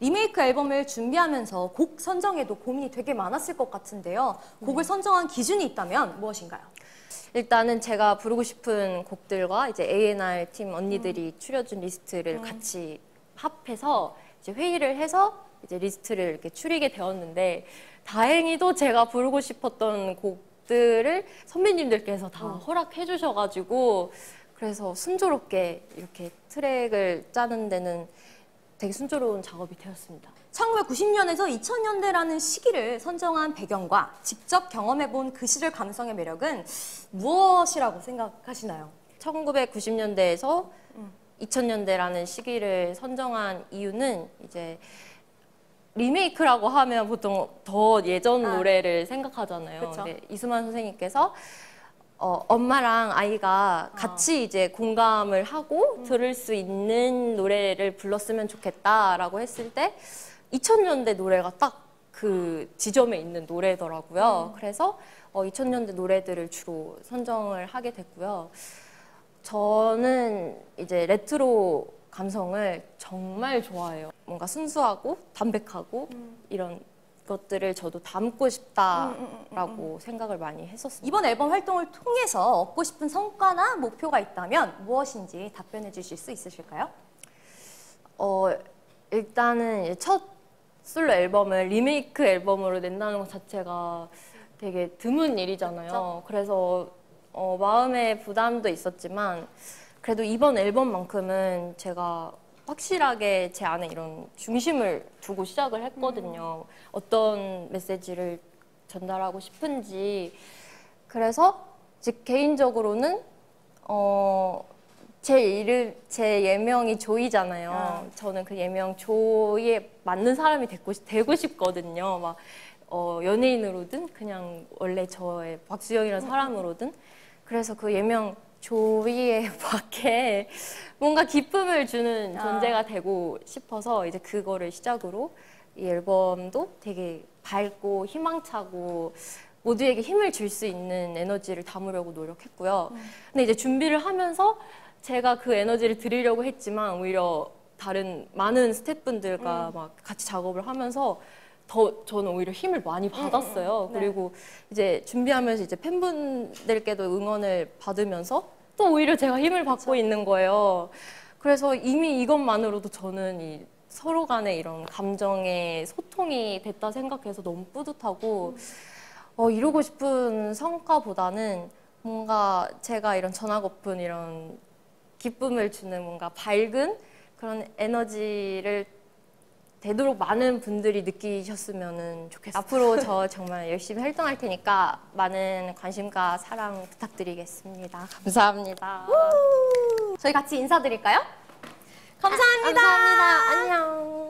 리메이크 앨범을 준비하면서 곡 선정에도 고민이 되게 많았을 것 같은데요. 곡을 선정한 기준이 있다면 무엇인가요? 일단은 제가 부르고 싶은 곡들과 이제 A&R 팀 언니들이 추려준 리스트를 같이 합해서 이제 회의를 해서 이제 리스트를 이렇게 추리게 되었는데, 다행히도 제가 부르고 싶었던 곡들을 선배님들께서 다 허락해 주셔가지고, 그래서 순조롭게 이렇게 트랙을 짜는 데는 되게 순조로운 작업이 되었습니다. 1990년에서 2000년대라는 시기를 선정한 배경과 직접 경험해본 그 시절 감성의 매력은 무엇이라고 생각하시나요? 1990년대에서 2000년대라는 시기를 선정한 이유는, 이제 리메이크라고 하면 보통 더 예전 노래를 생각하잖아요. 근데 이수만 선생님께서 엄마랑 아이가 같이 이제 공감을 하고 들을 수 있는 노래를 불렀으면 좋겠다라고 했을 때 2000년대 노래가 딱 그 지점에 있는 노래더라고요. 그래서 2000년대 노래들을 주로 선정을 하게 됐고요. 저는 이제 레트로 감성을 정말 좋아해요. 뭔가 순수하고 담백하고 이런 것들을 저도 담고 싶다라고 생각을 많이 했었습니다. 이번 앨범 활동을 통해서 얻고 싶은 성과나 목표가 있다면 무엇인지 답변해 주실 수 있으실까요? 일단은 첫 솔로 앨범을 리메이크 앨범으로 낸다는 것 자체가 되게 드문 일이잖아요. 그렇죠? 그래서 마음의 부담도 있었지만, 그래도 이번 앨범만큼은 제가 확실하게 제 안에 이런 중심을 두고 시작을 했거든요. 어떤 메시지를 전달하고 싶은지. 그래서 즉 개인적으로는 제 예명이 조이잖아요. 저는 그 예명 조이에 맞는 사람이 되고 싶거든요. 막 연예인으로든 그냥 원래 저의 박수영이라는 사람으로든. 그래서 그 예명 조이의 밖에 뭔가 기쁨을 주는 존재가 되고 싶어서, 이제 그거를 시작으로 이 앨범도 되게 밝고 희망차고 모두에게 힘을 줄 수 있는 에너지를 담으려고 노력했고요. 근데 이제 준비를 하면서 제가 그 에너지를 드리려고 했지만, 오히려 다른 많은 스태프분들과 막 같이 작업을 하면서 저는 오히려 힘을 많이 받았어요. 네. 그리고 이제 준비하면서 이제 팬분들께도 응원을 받으면서 또 오히려 제가 힘을 받고 있는 거예요. 그래서 이미 이것만으로도 저는 이 서로 간의 이런 감정의 소통이 됐다 생각해서 너무 뿌듯하고, 이루고 싶은 성과보다는 뭔가 제가 이런 전하고픈 이런 기쁨을 주는 뭔가 밝은 그런 에너지를 되도록 많은 분들이 느끼셨으면 좋겠어요. 앞으로 저 정말 열심히 활동할 테니까 많은 관심과 사랑 부탁드리겠습니다. 감사합니다. 저희 같이 인사드릴까요? 감사합니다. 감사합니다. 안녕.